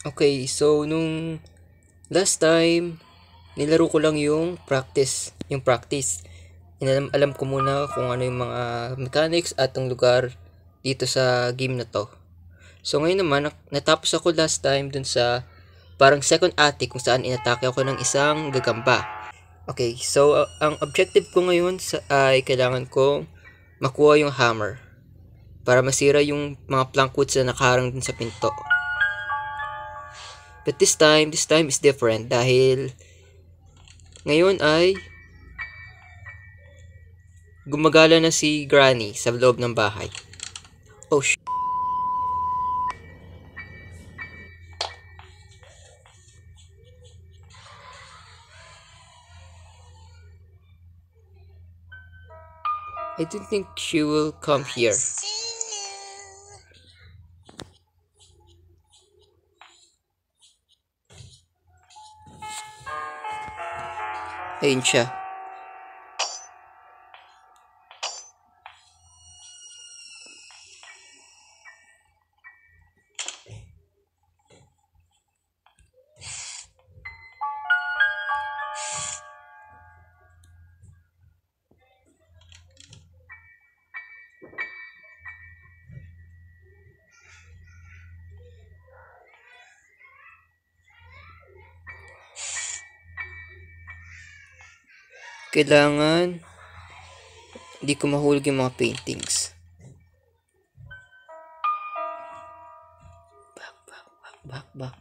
Okay, so nung last time, nilaro ko lang yung practice. Alam ko muna kung ano yung mga mechanics at ang lugar dito sa game na to. So ngayon naman, natapos ako last time dun sa parang second attic kung saan inatake ako ng isang gagamba. Okay, so ang objective ko ngayon ay kailangan ko makuha yung hammer para masira yung mga plank woods na nakaharang dun sa pinto. But this time is different dahil ngayon ay gumagala na si Granny sa loob ng bahay. Oh shit. I don't think she will come here. Ayun siya. Kailangan hindi ko mahulog yung mga paintings. Back.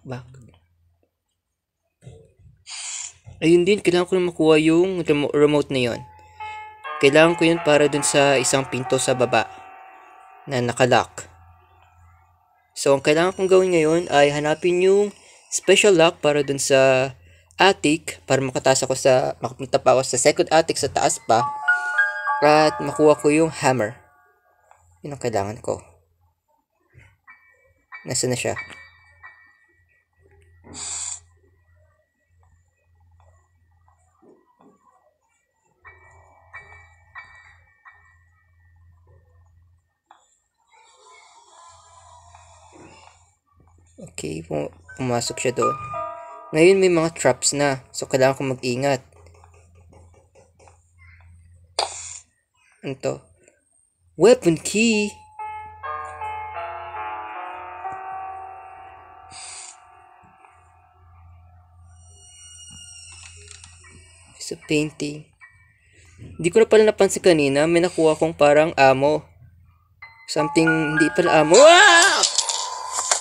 Ayun din, kailangan ko na makuha yung remote na yun. Kailangan ko yun para dun sa isang pinto sa baba na nakalock. So ang kailangan kong gawin ngayon ay hanapin yung special lock para dun sa attic para makapunta pa ako sa second attic sa taas pa at makuha ko yung hammer. Yun ang kailangan ko. Nasaan na siya? Okay, pumasok siya doon. Ngayon may mga traps na, so kailangan ko mag-ingat. Ano to? Weapon key! It's a painting. Hindi ko na pala napansin kanina, may nakuha kong parang ammo. Something, hindi pala ammo. Ah!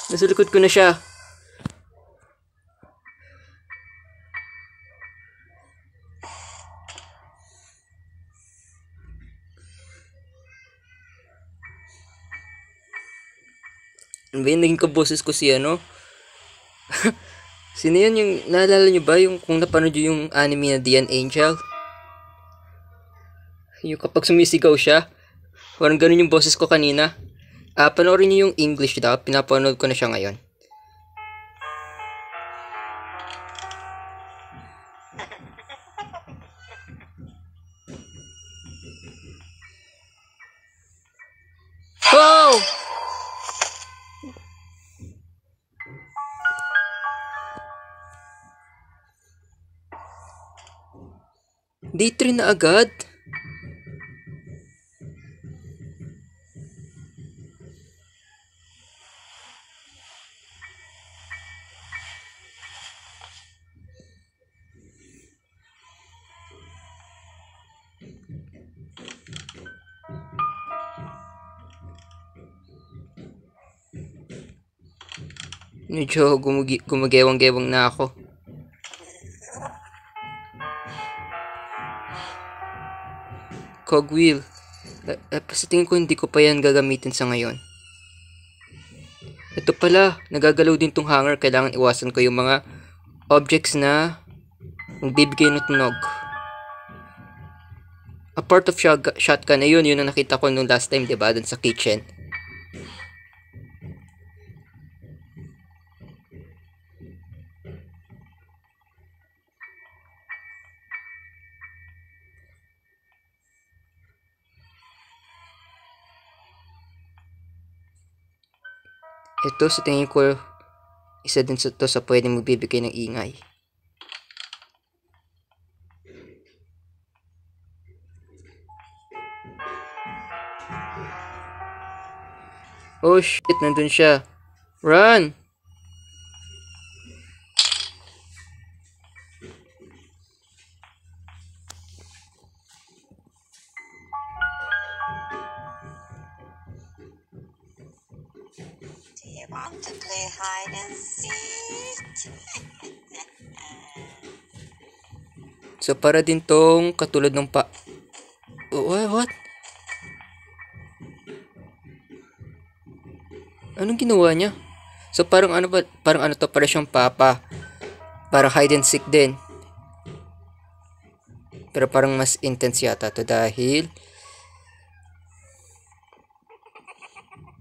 Nasa likod ko na siya. Naging kaboses ko si ano. Sino yun? Yung naalala nyo ba yung kung napanood nyo yung anime na Dian Angel? Yung kapag sumisigaw siya, parang ganun yung boses ko kanina. Panoorin nyo yung English daw, pinapanood ko na siya ngayon. Oh! Day 3 na agad? Medyo gumagewang-gewang na ako. Cogwheel. Sa tingin ko hindi ko pa yan gagamitin sa ngayon. Ito pala, nagagalaw din tong hanger. Kailangan iwasan ko yung mga objects na magbibigay ng tunog. A part of shotgun na yun. Yun ang nakita ko nung last time, diba? Dun sa kitchen. Ito sa tingin ko Isa din to sa pwedeng magbibigay ng ingay. Oh shit, nandun siya. Run! Do you want to play hide and seek? So para din tong katulad ng what? Anong ginawa niya? So parang ano ba? Parang ano to? Para siyang papa. Para hide and seek din. Pero parang mas intense yata to dahil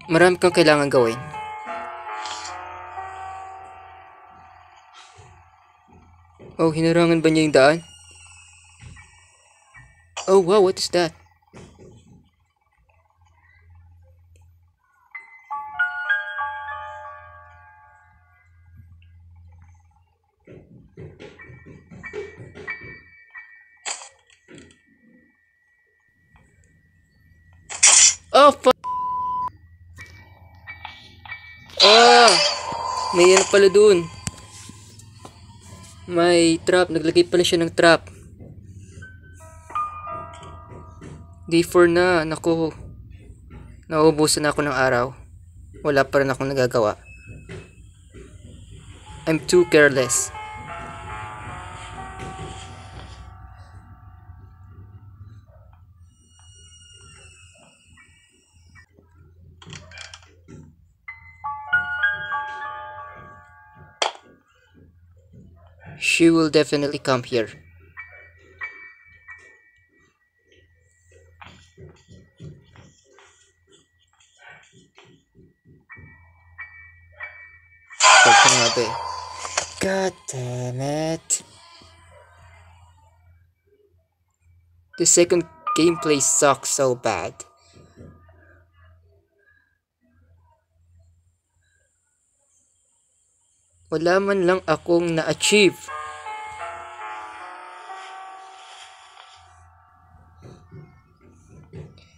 marami kang kailangan gawin. Oh, hinarangan ba niya yung daan? Oh wow, what is that? Oh, fuck! Ah! May ano pala dun. May trap. Naglagay pala siya ng trap. Day 4 na. Naku. Nauubusan na ako ng araw. Wala pa rin akong nagagawa. I'm too careless. She will definitely come here. God damn it. The second gameplay sucks so bad. Wala man lang akong na-achieve.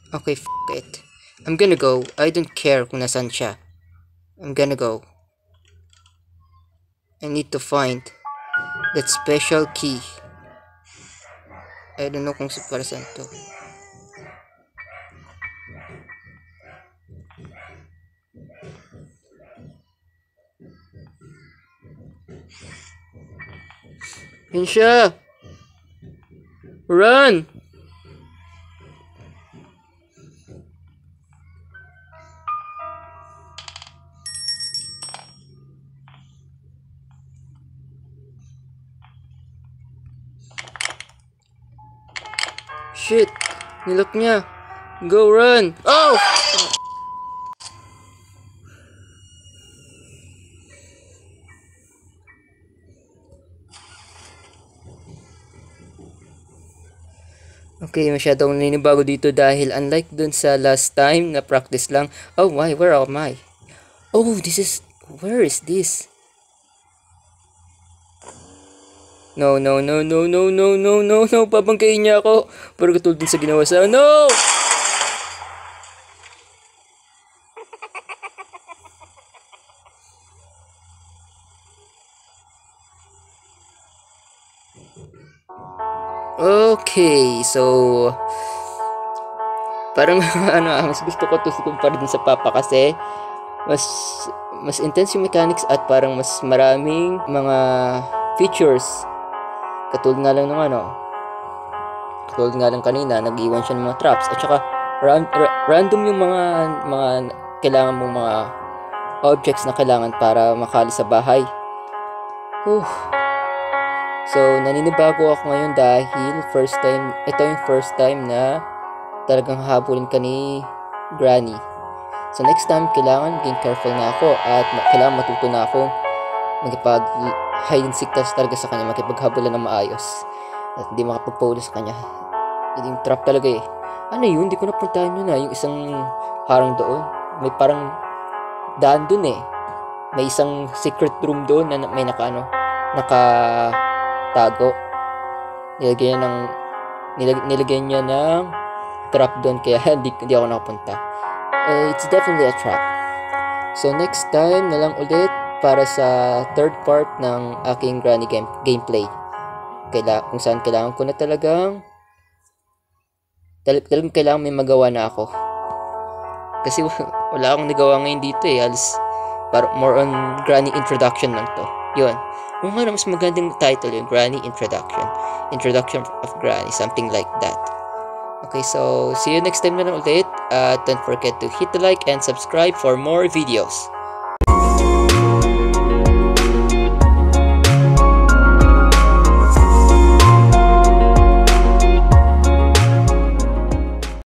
Okay, f*** it. I'm gonna go. I don't care kung nasaan siya. I'm gonna go. I need to find that special key. I don't know kung para saan to. Yun siya. Run! Shit! Nilak niya. Go run! Oh! Okay, masyadong ninibago dito dahil unlike dun sa last time na practice lang. Oh why, where am I? Oh, where is this? No, babangkain niya ako. Pero katulad dun sa ginawa sa, no! Okay, so parang mas gusto ko ito kumpara din sa Papa kasi mas intense yung mechanics at parang mas maraming mga features. Katulad nga lang kanina, nag-iwan siya ng mga traps at saka random yung mga kailangan mong mga objects na kailangan para makali sa bahay. So, naninibago ako ngayon dahil ito yung first time na talagang habulin ka ni Granny. So, next time, kailangan maging careful na ako at kailangan matuto na ako magpag-hide and seek talaga sa kanya, magpaghabulan ng maayos. At hindi makapagpaulo sa kanya. Ito yung trap talaga eh. Ano yun? Hindi ko napuntahan yun na yung isang harang doon. May parang daan dun eh. may isang secret room doon na may nakatago. Nilagyan niya ng trap doon, kaya hindi ako nakapunta. It's definitely a trap. So next time na lang ulit para sa third part ng aking granny gameplay. Kung saan kailangan ko na talagang kailangan may magawa na ako. Kasi wala akong nagawa ngayon dito eh. More on granny introduction lang to. Yun. Kung nga na mas magandang title yung granny introduction. Introduction of granny. Something like that. Okay, so see you next time na ulit. Don't forget to hit the like and subscribe for more videos.